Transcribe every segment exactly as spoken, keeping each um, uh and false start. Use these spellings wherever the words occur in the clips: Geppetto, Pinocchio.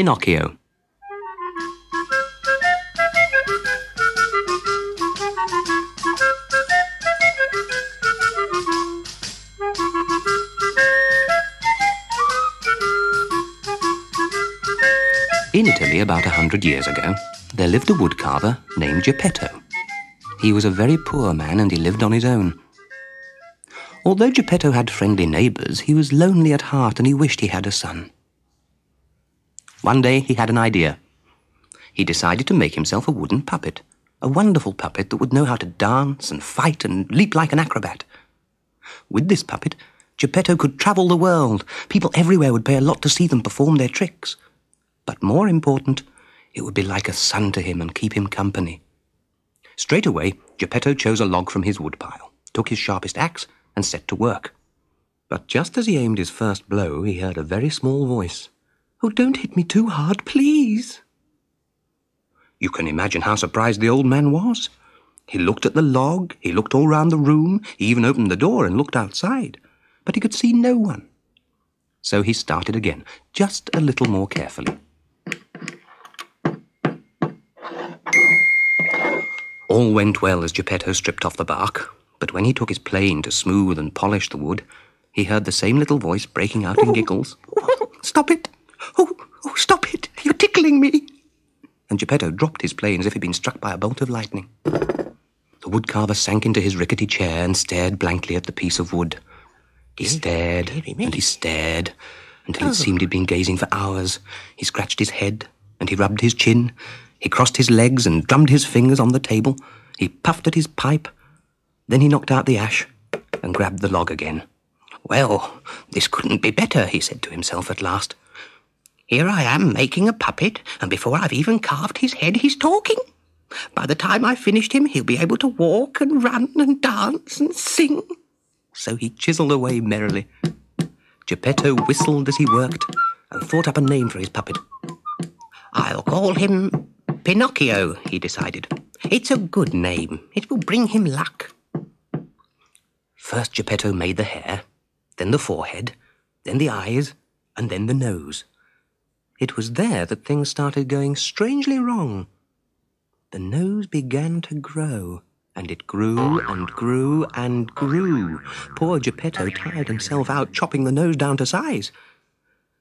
Pinocchio. In Italy, about a hundred years ago, there lived a woodcarver named Geppetto. He was a very poor man and he lived on his own. Although Geppetto had friendly neighbours, he was lonely at heart and he wished he had a son. One day he had an idea. He decided to make himself a wooden puppet, a wonderful puppet that would know how to dance and fight and leap like an acrobat. With this puppet, Geppetto could travel the world. People everywhere would pay a lot to see them perform their tricks. But more important, it would be like a son to him and keep him company. Straight away, Geppetto chose a log from his woodpile, took his sharpest axe, and set to work. But just as he aimed his first blow, he heard a very small voice. "Oh, don't hit me too hard, please." You can imagine how surprised the old man was. He looked at the log, he looked all round the room, he even opened the door and looked outside. But he could see no one. So he started again, just a little more carefully. All went well as Geppetto stripped off the bark, but when he took his plane to smooth and polish the wood, he heard the same little voice breaking out in giggles. "Stop it! Oh, oh, stop it! You're tickling me!" And Geppetto dropped his plane as if he'd been struck by a bolt of lightning. The woodcarver sank into his rickety chair and stared blankly at the piece of wood. He stared and he stared until it seemed he'd been gazing for hours. He scratched his head and he rubbed his chin. He crossed his legs and drummed his fingers on the table. He puffed at his pipe. Then he knocked out the ash and grabbed the log again. "Well, this couldn't be better," he said to himself at last. "Here I am making a puppet, and before I've even carved his head, he's talking. By the time I've finished him, he'll be able to walk and run and dance and sing." So he chiselled away merrily. Geppetto whistled as he worked and thought up a name for his puppet. "I'll call him Pinocchio," he decided. "It's a good name. It will bring him luck." First Geppetto made the hair, then the forehead, then the eyes, and then the nose. It was there that things started going strangely wrong. The nose began to grow. And it grew and grew and grew. Poor Geppetto tired himself out chopping the nose down to size.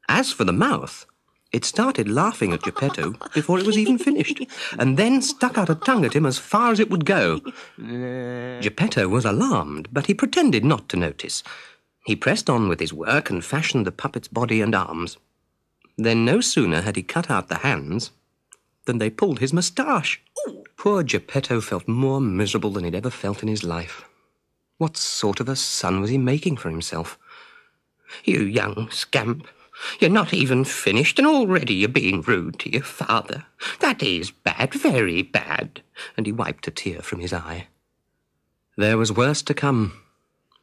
As for the mouth, it started laughing at Geppetto before it was even finished, and then stuck out a tongue at him as far as it would go. Geppetto was alarmed, but he pretended not to notice. He pressed on with his work and fashioned the puppet's body and arms. Then no sooner had he cut out the hands than they pulled his moustache. Poor Geppetto felt more miserable than he'd ever felt in his life. What sort of a son was he making for himself? "You young scamp, you're not even finished, and already you're being rude to your father. That is bad, very bad." And he wiped a tear from his eye. There was worse to come.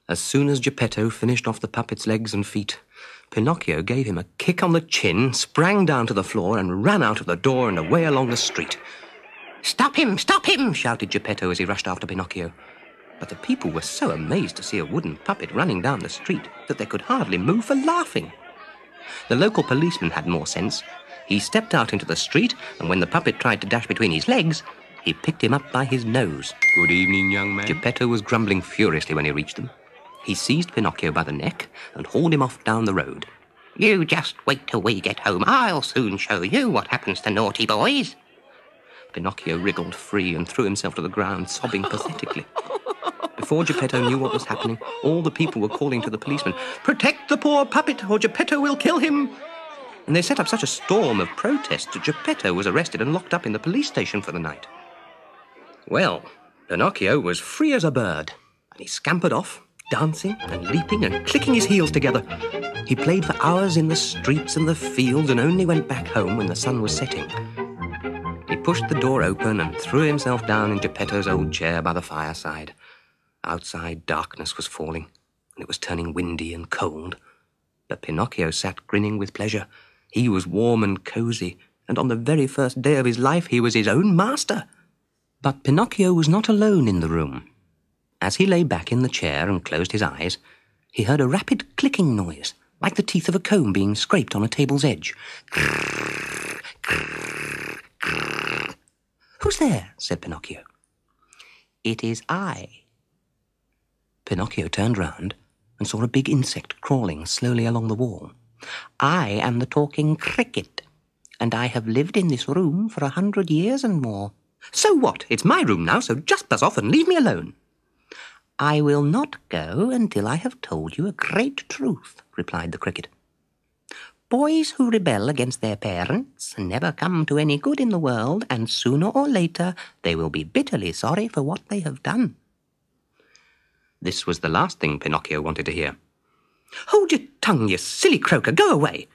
As soon as Geppetto finished off the puppet's legs and feet, Pinocchio gave him a kick on the chin, sprang down to the floor, and ran out of the door and away along the street. "Stop him! Stop him!" shouted Geppetto as he rushed after Pinocchio. But the people were so amazed to see a wooden puppet running down the street that they could hardly move for laughing. The local policeman had more sense. He stepped out into the street, and when the puppet tried to dash between his legs, he picked him up by his nose. "Good evening, young man." Geppetto was grumbling furiously when he reached them. He seized Pinocchio by the neck and hauled him off down the road. "You just wait till we get home. I'll soon show you what happens to naughty boys." Pinocchio wriggled free and threw himself to the ground, sobbing pathetically. Before Geppetto knew what was happening, all the people were calling to the policeman, "Protect the poor puppet, or Geppetto will kill him!" And they set up such a storm of protest that Geppetto was arrested and locked up in the police station for the night. Well, Pinocchio was free as a bird, and he scampered off, dancing and leaping and clicking his heels together. He played for hours in the streets and the fields and only went back home when the sun was setting. He pushed the door open and threw himself down in Geppetto's old chair by the fireside. Outside, darkness was falling, and it was turning windy and cold. But Pinocchio sat grinning with pleasure. He was warm and cosy, and on the very first day of his life he was his own master. But Pinocchio was not alone in the room. As he lay back in the chair and closed his eyes, he heard a rapid clicking noise, like the teeth of a comb being scraped on a table's edge. "Who's there?" said Pinocchio. "It is I." Pinocchio turned round and saw a big insect crawling slowly along the wall. "I am the talking cricket, and I have lived in this room for a hundred years and more." "So what? It's my room now, so just buzz off and leave me alone." "I will not go until I have told you a great truth," replied the cricket. "Boys who rebel against their parents never come to any good in the world, and sooner or later they will be bitterly sorry for what they have done." This was the last thing Pinocchio wanted to hear. "Hold your tongue, you silly croaker! Go away!"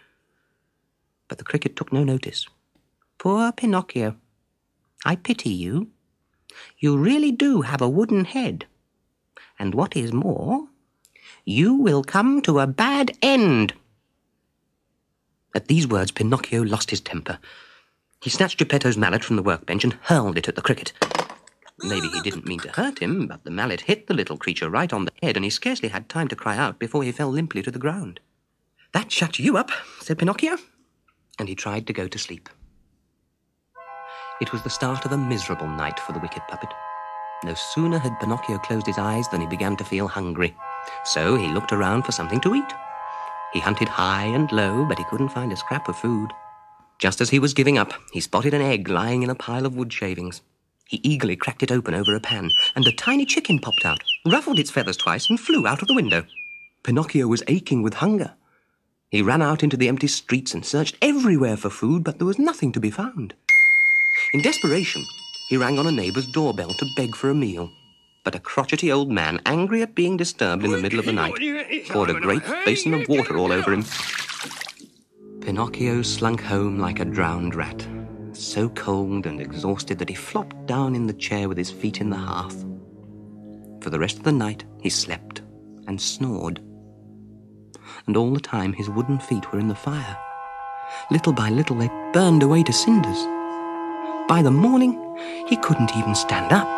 But the cricket took no notice. "Poor Pinocchio, I pity you. You really do have a wooden head. And what is more, you will come to a bad end." At these words, Pinocchio lost his temper. He snatched Geppetto's mallet from the workbench and hurled it at the cricket. Maybe he didn't mean to hurt him, but the mallet hit the little creature right on the head, and he scarcely had time to cry out before he fell limply to the ground. "That shuts you up," said Pinocchio, and he tried to go to sleep. It was the start of a miserable night for the wicked puppet. No sooner had Pinocchio closed his eyes than he began to feel hungry, so he looked around for something to eat. He hunted high and low, but he couldn't find a scrap of food. Just as he was giving up, he spotted an egg lying in a pile of wood shavings. He eagerly cracked it open over a pan, and a tiny chicken popped out, ruffled its feathers twice, and flew out of the window. Pinocchio was aching with hunger. He ran out into the empty streets and searched everywhere for food, but there was nothing to be found. In desperation, he rang on a neighbour's doorbell to beg for a meal. But a crotchety old man, angry at being disturbed in the middle of the night, poured a great basin of water all over him. Pinocchio slunk home like a drowned rat, so cold and exhausted that he flopped down in the chair with his feet in the hearth. For the rest of the night, he slept and snored. And all the time, his wooden feet were in the fire. Little by little, they burned away to cinders. By the morning, he couldn't even stand up.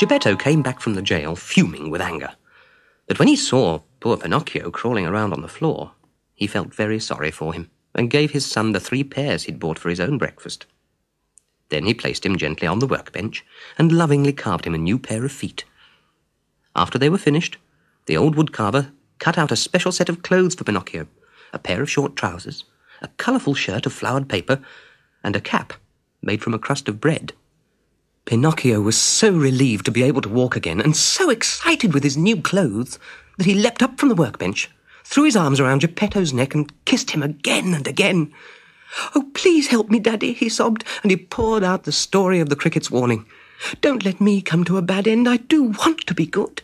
Geppetto came back from the jail fuming with anger. But when he saw poor Pinocchio crawling around on the floor, he felt very sorry for him and gave his son the three pears he'd bought for his own breakfast. Then he placed him gently on the workbench and lovingly carved him a new pair of feet. After they were finished, the old woodcarver cut out a special set of clothes for Pinocchio, a pair of short trousers, a colourful shirt of flowered paper, and a cap made from a crust of bread. Pinocchio was so relieved to be able to walk again and so excited with his new clothes that he leapt up from the workbench, threw his arms around Geppetto's neck and kissed him again and again. "Oh, please help me, Daddy," he sobbed, and he poured out the story of the cricket's warning. "Don't let me come to a bad end. I do want to be good."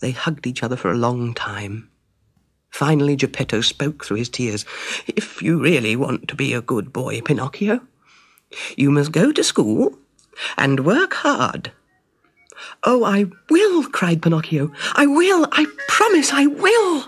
They hugged each other for a long time. Finally, Geppetto spoke through his tears. "If you really want to be a good boy, Pinocchio, you must go to school and work hard." "Oh, I will," cried Pinocchio. "I will. I promise I will."